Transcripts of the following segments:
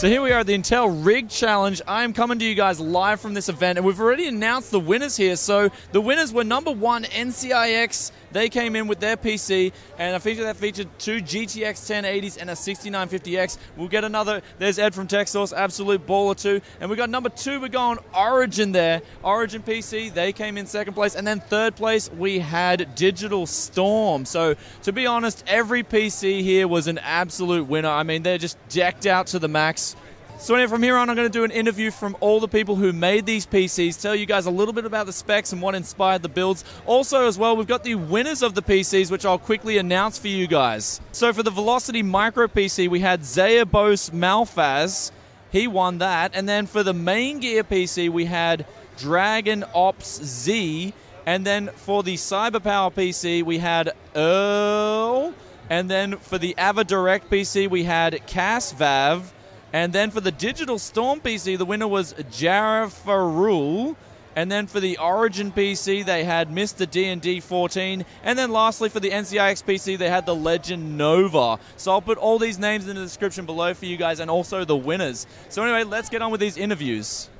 So here we are at the Intel Rig Challenge. I'm coming to you guys live from this event, and we've already announced the winners here. So the winners were number one, NCIX. They came in with their PC, and a feature that featured two GTX 1080s and a 6950X. We'll get another. There's Ed from TechSource, absolute baller too. And we got number two, we're going Origin there. Origin PC, they came in second place. And then third place, we had Digital Storm. So to be honest, every PC here was an absolute winner. I mean, they're just decked out to the max. So anyway, from here on, I'm going to do an interview from all the people who made these PCs, tell you guys a little bit about the specs and what inspired the builds. Also, as well, we've got the winners of the PCs, which I'll quickly announce for you guys. So for the Velocity Micro PC, we had Zaebos Malfas. He won that. And then for the Main Gear PC, we had Dragon Ops Z. And then for the Cyber Power PC, we had Earl. And then for the Ava Direct PC, we had CasVav. And then for the Digital Storm PC, the winner was Jarafarule. And then for the Origin PC, they had Mr. D&D 14. And then lastly, for the NCIX PC, they had the Legend Nova. So I'll put all these names in the description below for you guys, and also the winners. So anyway, let's get on with these interviews.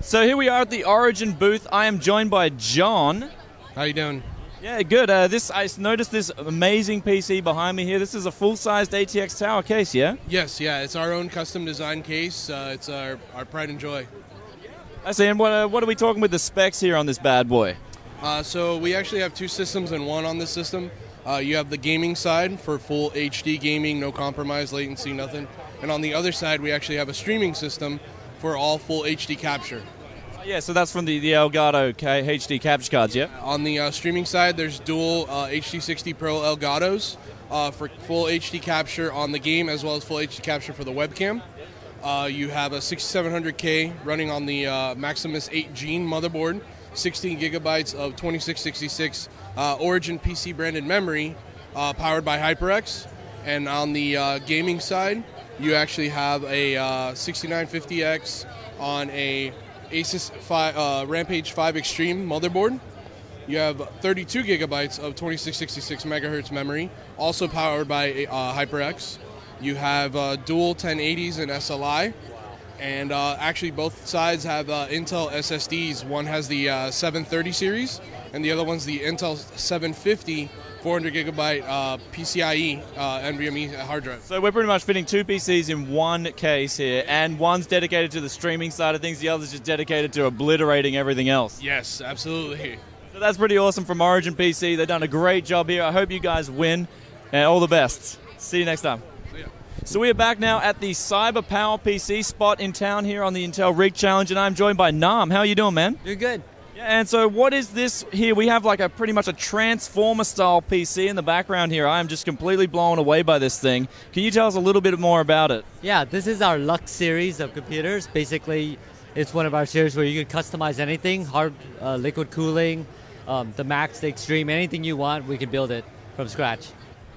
So here we are at the Origin booth. I am joined by John. How you doing? Yeah, good. I noticed this amazing PC behind me here. This is a full-sized ATX Tower case, yeah? Yes, yeah. It's our own custom design case. It's our pride and joy. I see. And what are we talking with the specs here on this bad boy? So we actually have two systems and one on this system. You have the gaming side for full HD gaming, no compromise, latency, nothing. And on the other side, we actually have a streaming system for all full HD capture. Yeah, so that's from the Elgato HD capture cards, yeah? On the streaming side, there's dual HD60 Pro Elgatos for full HD capture on the game, as well as full HD capture for the webcam. You have a 6700K running on the Maximus 8 Gene motherboard, 16 gigabytes of 2666 Origin PC branded memory, powered by HyperX. And on the gaming side, you actually have a 6950X on a Asus Rampage 5 Extreme motherboard. You have 32 gigabytes of 2666 megahertz memory, also powered by HyperX. You have dual 1080s and SLI, and actually both sides have Intel SSDs. One has the 730 series, and the other one's the Intel 750. 400 gigabyte PCIe NVMe hard drive. So we're pretty much fitting two PCs in one case here, and one's dedicated to the streaming side of things, the other's just dedicated to obliterating everything else. Yes, absolutely. So that's pretty awesome from Origin PC. They've done a great job here. I hope you guys win, and all the best. See you next time. So we are back now at the Cyber Power PC spot in town here on the Intel Rig Challenge, and I'm joined by Nam. How are you doing, man? You're good. Yeah, and so what is this here? We have like a pretty much a Transformer-style PC in the background here. I am just completely blown away by this thing. Can you tell us a little bit more about it? Yeah, this is our Lux series of computers. Basically, it's one of our series where you can customize anything, hard liquid cooling, the Max, the Extreme, anything you want, we can build it from scratch.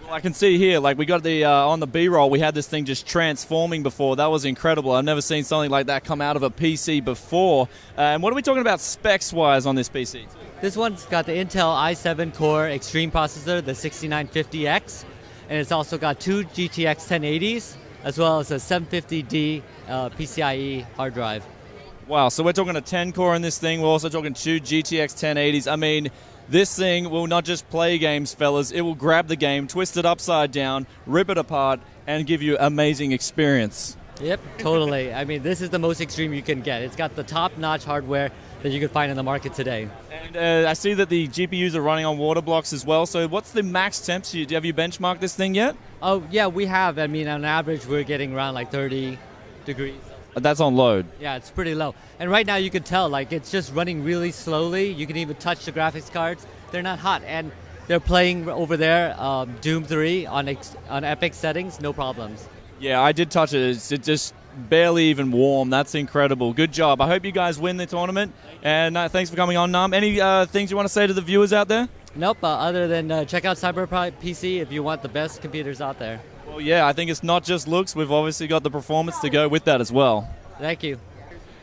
Well, I can see here, like we got the, on the B-roll, we had this thing just transforming before. That was incredible. I've never seen something like that come out of a PC before. And what are we talking about specs-wise on this PC? This one's got the Intel i7 Core Extreme processor, the 6950X, and it's also got two GTX 1080s, as well as a 750D PCIe hard drive. Wow, so we're talking a 10-core in this thing. We're also talking two GTX 1080s. I mean, this thing will not just play games, fellas. It will grab the game, twist it upside down, rip it apart, and give you amazing experience. Yep, totally. I mean, this is the most extreme you can get. It's got the top-notch hardware that you can find in the market today. And I see that the GPUs are running on water blocks as well. So what's the max temps? Have you benchmarked this thing yet? Oh, yeah, we have. I mean, on average, we're getting around like 30 degrees. That's on load. Yeah, it's pretty low. And right now you can tell, like, it's just running really slowly. You can even touch the graphics cards. They're not hot. And they're playing over there Doom 3 on epic settings, no problems. Yeah, I did touch it. It just barely even warm. That's incredible. Good job. I hope you guys win the tournament. And thanks for coming on, Nam. Any things you want to say to the viewers out there? Nope. Other than check out Cyber PC if you want the best computers out there. Well, yeah, I think it's not just looks. We've obviously got the performance to go with that as well. Thank you.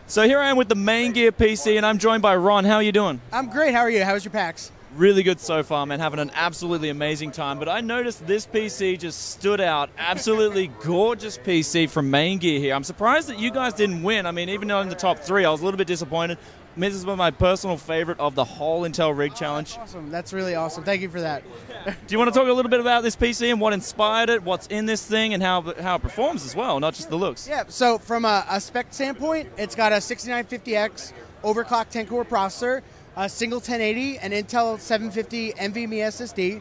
So here I am with the Main Gear PC, and I'm joined by Ron. How are you doing? I'm great. How are you? How was your PAX? Really good so far, man, having an absolutely amazing time. But I noticed this PC just stood out. Absolutely gorgeous PC from Main Gear here. I'm surprised that you guys didn't win. I mean, even though in the top three, I was a little bit disappointed. I mean, this is my personal favorite of the whole Intel Rig Challenge. That's awesome. That's really awesome. Thank you for that. Do you want to talk a little bit about this PC and what inspired it, what's in this thing, and how it performs as well, not just the looks? Yeah, so from a spec standpoint, it's got a 6950X overclocked 10-core processor, a single 1080, an Intel 750 NVMe SSD,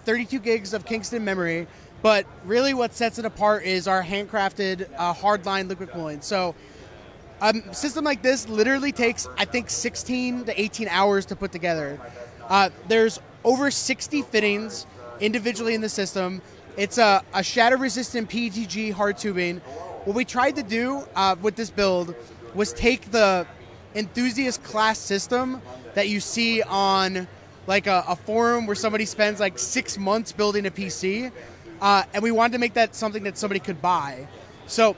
32 gigs of Kingston memory. But really what sets it apart is our handcrafted hardline liquid cooling. So a system like this literally takes, I think, 16 to 18 hours to put together. There's over 60 fittings individually in the system. It's a shatter-resistant PETG hard tubing. What we tried to do with this build was take the enthusiast class system that you see on like a forum where somebody spends like 6 months building a PC, and we wanted to make that something that somebody could buy. So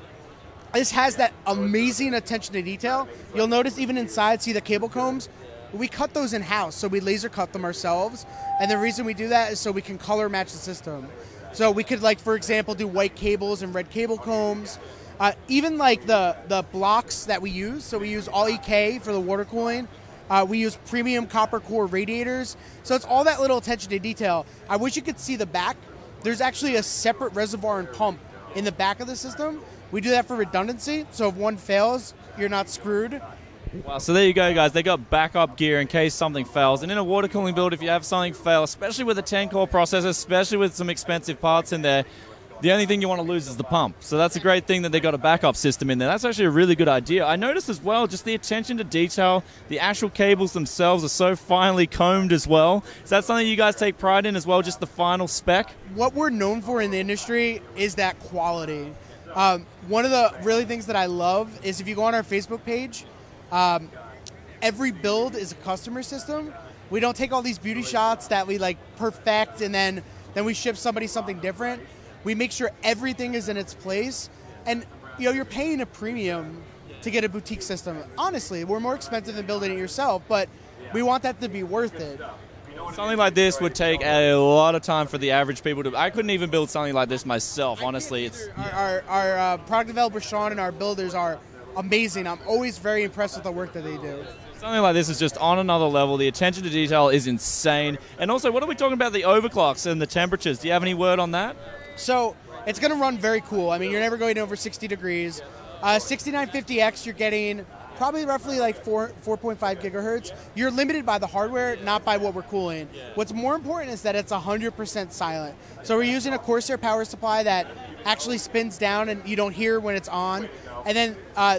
this has that amazing attention to detail. You'll notice even inside, see the cable combs? We cut those in-house, so we laser cut them ourselves, and the reason we do that is so we can color match the system. So we could, like, for example, do white cables and red cable combs. Even like the blocks that we use, so we use all EK for the water cooling. We use premium copper core radiators. So it's all that little attention to detail. I wish you could see the back. There's actually a separate reservoir and pump in the back of the system. We do that for redundancy, so if one fails, you're not screwed. Wow, so there you go, guys. They got backup gear in case something fails. And in a water cooling build, if you have something fail, especially with a 10-core processor, especially with some expensive parts in there, the only thing you want to lose is the pump. So that's a great thing that they got a backup system in there. That's actually a really good idea. I noticed as well just the attention to detail. The actual cables themselves are so finely combed as well. Is that something you guys take pride in as well, just the final spec? What we're known for in the industry is that quality. One of the really things that I love is if you go on our Facebook page, every build is a customer system. We don't take all these beauty shots that we like perfect and then we ship somebody something different. We make sure everything is in its place, and you know, you're paying a premium to get a boutique system. Honestly, we're more expensive than building it yourself, but we want that to be worth it. Something like this would take a lot of time for the average people to... I couldn't even build something like this myself, honestly. It's our product developer, Sean, and our builders are amazing. I'm always very impressed with the work that they do. Something like this is just on another level. The attention to detail is insane. And also, what are we talking about the overclocks and the temperatures? Do you have any word on that? So it's going to run very cool. I mean, you're never going over 60 degrees. 6950X, you're getting probably roughly like 4.5 gigahertz. You're limited by the hardware, not by what we're cooling. What's more important is that it's 100% silent. So we're using a Corsair power supply that actually spins down and you don't hear when it's on. And then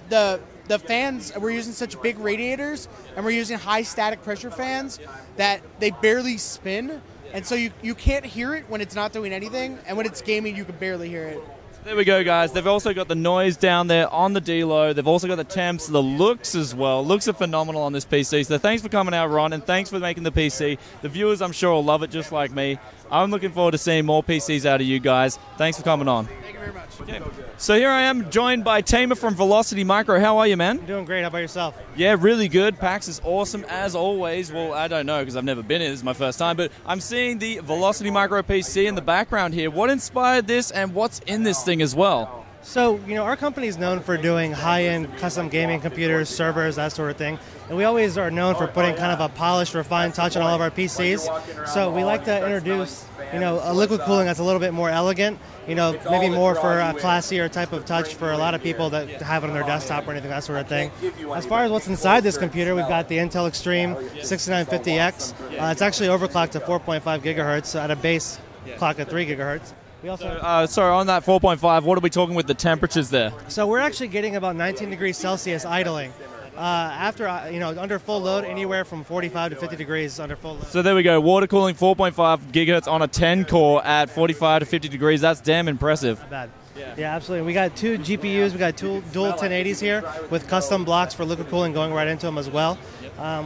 the fans, we're using such big radiators and we're using high static pressure fans that they barely spin. And so you can't hear it when it's not doing anything, and when it's gaming, you can barely hear it. There we go, guys. They've also got the noise down there on the D-Lo. They've also got the temps, the looks as well. Looks are phenomenal on this PC. So thanks for coming out, Ron, and thanks for making the PC. The viewers, I'm sure, will love it just like me. I'm looking forward to seeing more PCs out of you guys. Thanks for coming on. Thank you very much. Okay. So here I am joined by Tamer from Velocity Micro. How are you, man? I'm doing great. How about yourself? Yeah, really good. PAX is awesome as always. Well, I don't know because I've never been here. This is my first time. But I'm seeing the Velocity Micro PC in the background here. What inspired this and what's in this thing as well? So, you know, our company is known for doing high-end custom gaming computers, servers, that sort of thing. And we always are known for putting kind of a polished, refined touch on all of our PCs. So we like to introduce, you know, a liquid cooling that's a little bit more elegant, you know, maybe more for a classier type of touch for a lot of people that have it on their desktop or anything, that sort of thing. As far as what's inside this computer, we've got the Intel Extreme 6950X. It's actually overclocked to 4.5 gigahertz at a base clock of 3 gigahertz. We also so on that 4.5, what are we talking with the temperatures there? So we're actually getting about 19 degrees Celsius idling. After, you know, under full load, anywhere from 45 to 50 degrees under full load. So there we go, water cooling 4.5 gigahertz on a 10-core at 45 to 50 degrees. That's damn impressive. Not bad. Yeah, absolutely. We got two GPUs. We got two dual 1080s here with custom blocks for liquid cooling going right into them as well.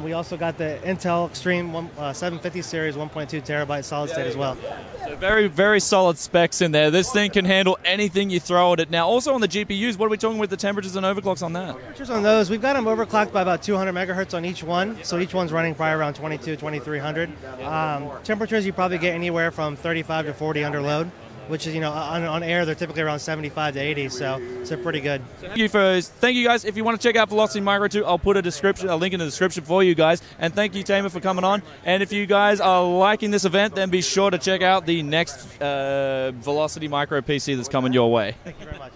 We also got the Intel Extreme 750 series 1.2 terabyte solid state as well. So very, very solid specs in there. This thing can handle anything you throw at it. Now, also on the GPUs, what are we talking with the temperatures and overclocks on that? Temperatures on those, we've got them overclocked by about 200 megahertz on each one. So each one's running probably around 22, 2300. Temperatures you probably get anywhere from 35 to 40 under load, which is, you know, on air they're typically around 75 to 80, so it's pretty good. Thank you guys. If you want to check out Velocity Micro 2, I'll put a link in the description for you guys. And thank you, Tamer, for coming on. And if you guys are liking this event, then be sure to check out the next Velocity Micro PC that's coming your way. Thank you very much.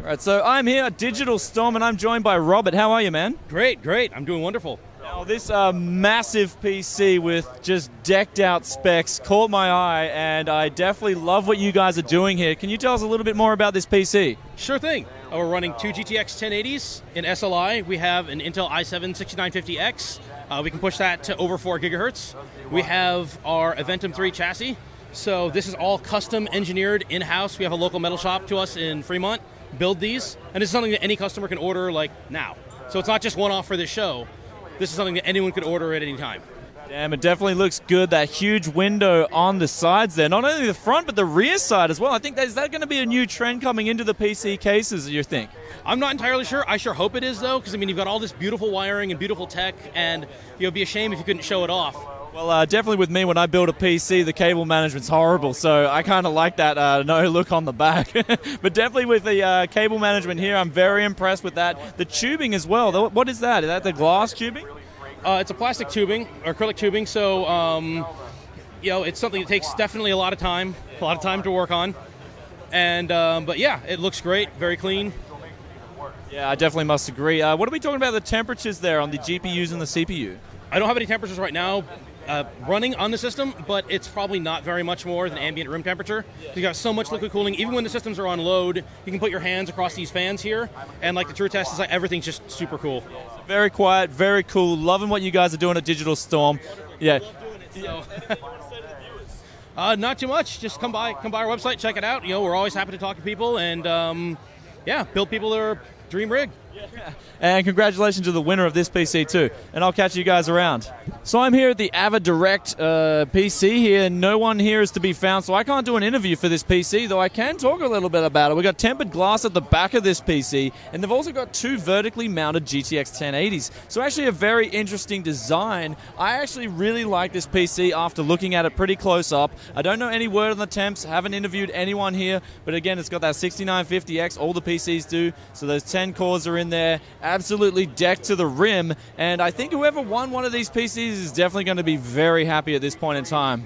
All right, so I'm here at Digital Storm, and I'm joined by Robert. How are you, man? Great, great. I'm doing wonderful. Now, this massive PC with just decked out specs caught my eye, and I definitely love what you guys are doing here. Can you tell us a little bit more about this PC? Sure thing. We're running two GTX 1080s in SLI. We have an Intel i7 6950X. We can push that to over 4 gigahertz. We have our Aventum 3 chassis. So this is all custom engineered in-house. We have a local metal shop to us in Fremont build these, and this is something that any customer can order like now. So it's not just one-off for this show. This is something that anyone could order at any time. Damn, it definitely looks good. That huge window on the sides there. Not only the front, but the rear side as well. I think that, is that going to be a new trend coming into the PC cases, you think? I'm not entirely sure. I sure hope it is, though, because, I mean, you've got all this beautiful wiring and beautiful tech, and it would be a shame if you couldn't show it off. Well, definitely with me, when I build a PC, the cable management's horrible, so I kind of like that no look on the back. But definitely with the cable management here, I'm very impressed with that. The tubing as well, what is that? Is that the glass tubing? It's a plastic tubing, or acrylic tubing, so you know, it's something that takes definitely a lot of time to work on. And but yeah, it looks great, very clean. Yeah, I definitely must agree. What are we talking about the temperatures there on the GPUs and the CPU? I don't have any temperatures right now running on the system, but it's probably not very much more than ambient room temperature. You've got so much liquid cooling. Even when the systems are on load, you can put your hands across these fans here, and like the true test is like everything's just super cool. Very quiet, very cool. Loving what you guys are doing at Digital Storm. Yeah. Not too much. Just come by our website, check it out. You know, we're always happy to talk to people, and yeah, build people their dream rig. Yeah. And congratulations to the winner of this PC too, and I'll catch you guys around. So I'm here at the Ava Direct PC here, and no one here is to be found, so I can't do an interview for this PC, though I can talk a little bit about it. We've got tempered glass at the back of this PC, and they've also got two vertically mounted GTX 1080s, so actually a very interesting design. I actually really like this PC after looking at it pretty close up. I don't know any word on the temps, haven't interviewed anyone here, but again, it's got that 6950X, all the PCs do, so those 10 cores are in there, absolutely decked to the rim, and I think whoever won one of these PCs is definitely going to be very happy at this point in time.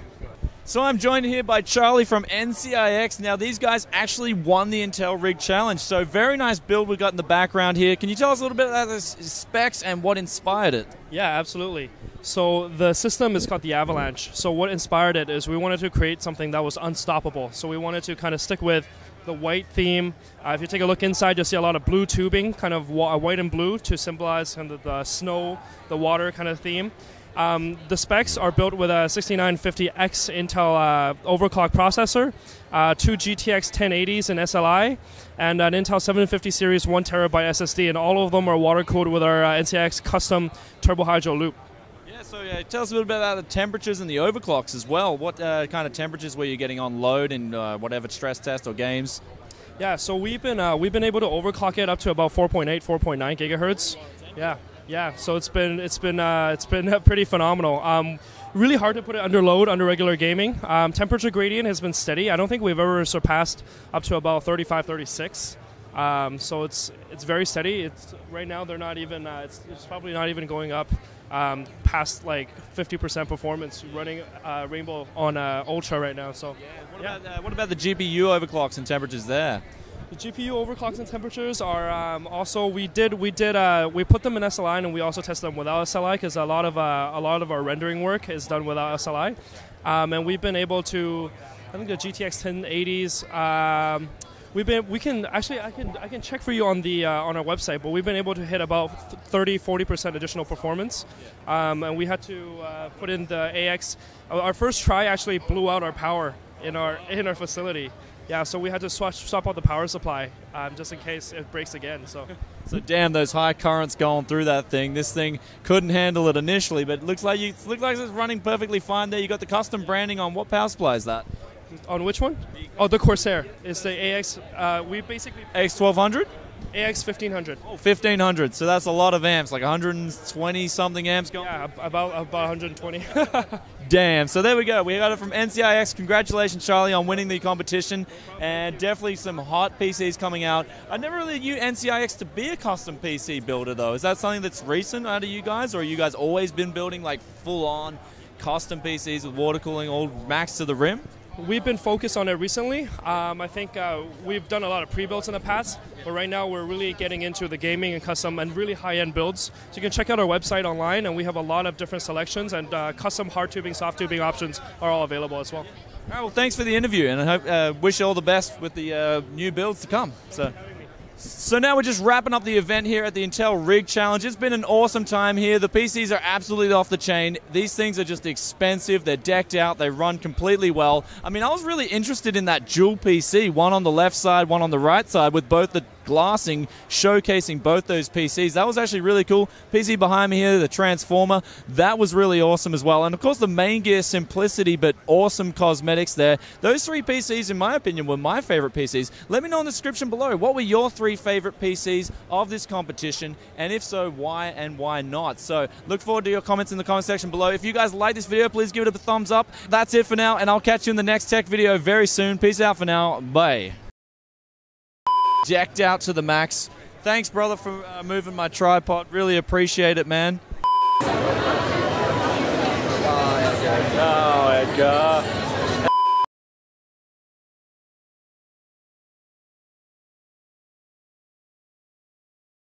So I'm joined here by Charlie from NCIX. Now these guys actually won the Intel Rig Challenge, so very nice build we've got in the background here. Can you tell us a little bit about the specs and what inspired it? Yeah, absolutely. So the system is called the Avalanche. So what inspired it is we wanted to create something that was unstoppable. So we wanted to kind of stick with the white theme. If you take a look inside, you'll see a lot of blue tubing, kind of white and blue to symbolize kind of the snow, the water kind of theme. The specs are built with a 6950X Intel overclock processor, two GTX 1080s in SLI, and an Intel 750 series 1TB SSD, and all of them are water-cooled with our NCIX custom turbo hydro loop. Yeah, so tell us a little bit about the temperatures and the overclocks as well. What kind of temperatures were you getting on load in whatever stress test or games? Yeah, so we've been able to overclock it up to about 4.8, 4.9 gigahertz. Yeah. Yeah, so it's been pretty phenomenal. Really hard to put it under load, under regular gaming. Temperature gradient has been steady. I don't think we've ever surpassed up to about 35, 36. So it's very steady. It's right now they're not even. It's probably not even going up past like 50% performance. Running Rainbow on Ultra right now. So yeah. What about the GPU overclocks and temperatures there? The GPU overclocks and temperatures are also we put them in SLI, and we also test them without SLI because a lot of our rendering work is done without SLI, and we've been able to, I think the GTX 1080s. I can check for you on the on our website, but we've been able to hit about 30-40% additional performance, and we had to put in the AX. Our first try actually blew out our power. in our facility. Yeah, so we had to swap out the power supply just in case it breaks again. So, damn, those high currents going through that thing. This thing couldn't handle it initially, but it looks like it's running perfectly fine there. You got the custom branding on. What power supply is that? On which one? Oh, the Corsair. It's the AX. We basically AX1200. AX 1500. Oh, 1500. So that's a lot of amps, like 120 something amps going. Yeah, about 120. Damn. So there we go. We got it from NCIX. Congratulations, Charlie, on winning the competition, and definitely some hot PCs coming out. I never really knew NCIX to be a custom PC builder, though. Is that something that's recent out of you guys, or have you guys always been building like full-on custom PCs with water cooling, all max to the rim? We've been focused on it recently. I think we've done a lot of pre-builds in the past, but right now we're really getting into the gaming and custom and really high-end builds. So you can check out our website online, and we have a lot of different selections, and custom hard tubing, soft tubing options are all available as well. All right, well, thanks for the interview, and I hope, wish you all the best with the new builds to come. So now we're just wrapping up the event here at the Intel Rig Challenge. It's been an awesome time here. The PCs are absolutely off the chain. These things are just expensive. They're decked out. They run completely well. I mean, I was really interested in that dual PC, one on the left side, one on the right side, with both the glassing showcasing both those PCs. That was actually really cool. PC behind me here, the Transformer, that was really awesome as well. And of course the Main Gear simplicity but awesome cosmetics there. Those three PCs, in my opinion, were my favorite PCs. Let me know in the description below, what were your three favorite PCs of this competition, and if so, why and why not? So look forward to your comments in the comment section below. If you guys like this video, please give it a thumbs up. That's it for now, and I'll catch you in the next tech video very soon. Peace out for now. Bye. Decked out to the max. Thanks, brother, for moving my tripod. Really appreciate it, man. Oh, Edgar.